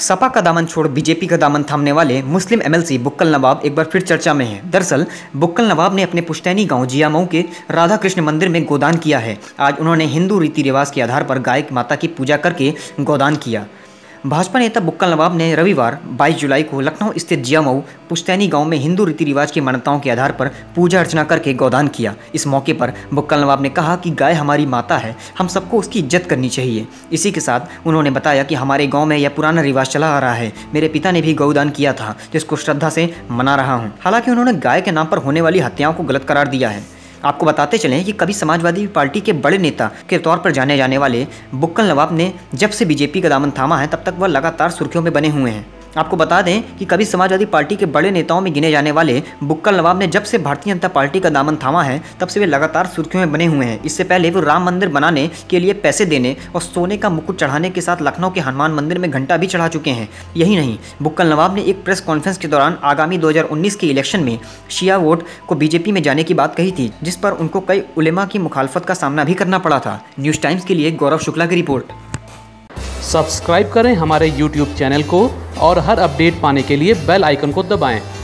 सपा का दामन छोड़ बीजेपी का दामन थामने वाले मुस्लिम एमएलसी बुक्कल नवाब एक बार फिर चर्चा में हैं। दरअसल बुक्कल नवाब ने अपने पुश्तैनी गांव जियामऊ के राधा कृष्ण मंदिर में गोदान किया है। आज उन्होंने हिंदू रीति रिवाज के आधार पर गाय माता की पूजा करके गोदान किया। भाजपा नेता बुक्कल नवाब ने रविवार 22 जुलाई को लखनऊ स्थित जियामऊ पुश्तैनी गांव में हिंदू रीति रिवाज की मान्यताओं के आधार पर पूजा अर्चना करके गौदान किया। इस मौके पर बुक्कल नवाब ने कहा कि गाय हमारी माता है, हम सबको उसकी इज्जत करनी चाहिए। इसी के साथ उन्होंने बताया कि हमारे गांव में यह पुराना रिवाज चला आ रहा है। मेरे पिता ने भी गौदान किया था, जिसको श्रद्धा से मना रहा हूँ। हालांकि उन्होंने गाय के नाम पर होने वाली हत्याओं को गलत करार दिया है। आपको बताते चलें कि कभी समाजवादी पार्टी के बड़े नेता के तौर पर जाने जाने वाले बुक्कल नवाब ने जब से बीजेपी का दामन थामा है, तब तक वह लगातार सुर्खियों में बने हुए हैं। आपको बता दें कि कभी समाजवादी पार्टी के बड़े नेताओं में गिने जाने वाले बुक्कल नवाब ने जब से भारतीय जनता पार्टी का दामन थामा है, तब से वे लगातार सुर्खियों में बने हुए हैं। इससे पहले वो राम मंदिर बनाने के लिए पैसे देने और सोने का मुकुट चढ़ाने के साथ लखनऊ के हनुमान मंदिर में घंटा भी चढ़ा चुके हैं। यही नहीं, बुक्कल नवाब ने एक प्रेस कॉन्फ्रेंस के दौरान आगामी 2019 के इलेक्शन में शिया वोट को बीजेपी में जाने की बात कही थी, जिस पर उनको कई उलेमा की मुखालफत का सामना भी करना पड़ा था। न्यूज़ टाइम्स के लिए गौरव शुक्ला की रिपोर्ट। सब्सक्राइब करें हमारे YouTube चैनल को और हर अपडेट पाने के लिए बेल आइकन को दबाएं।